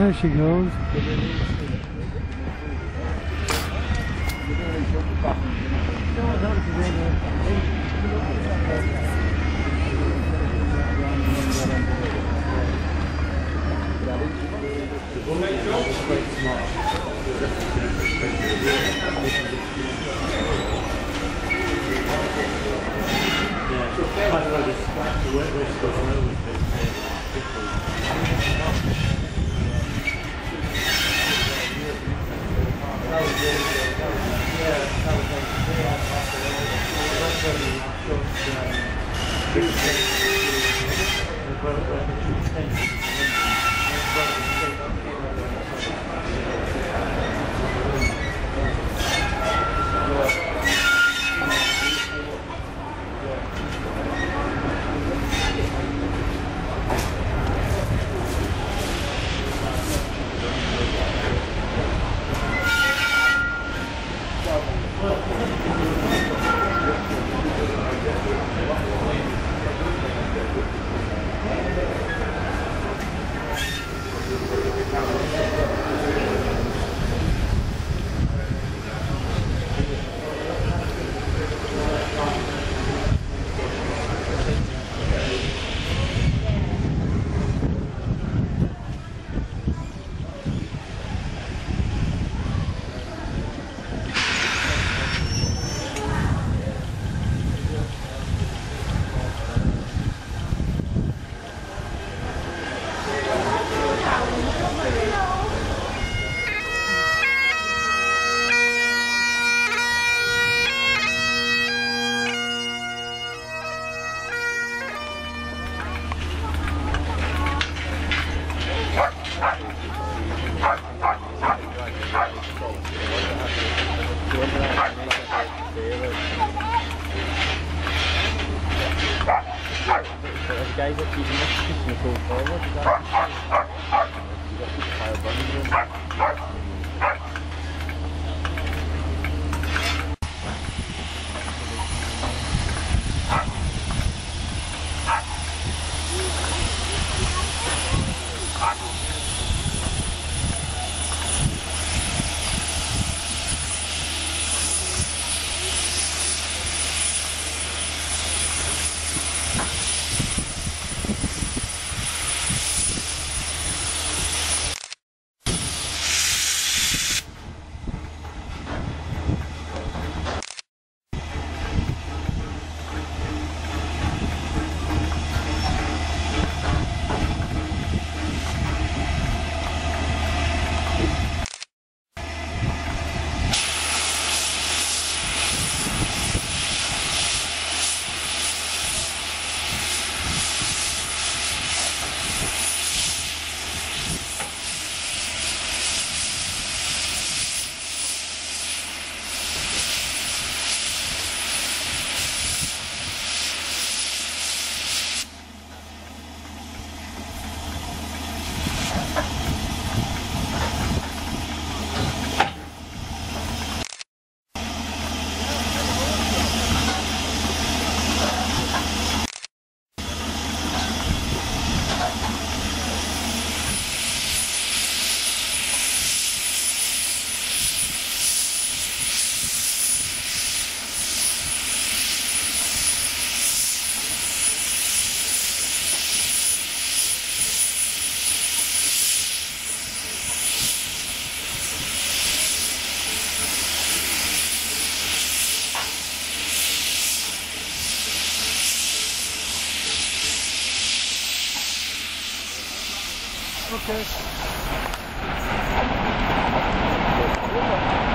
There she goes. Okay.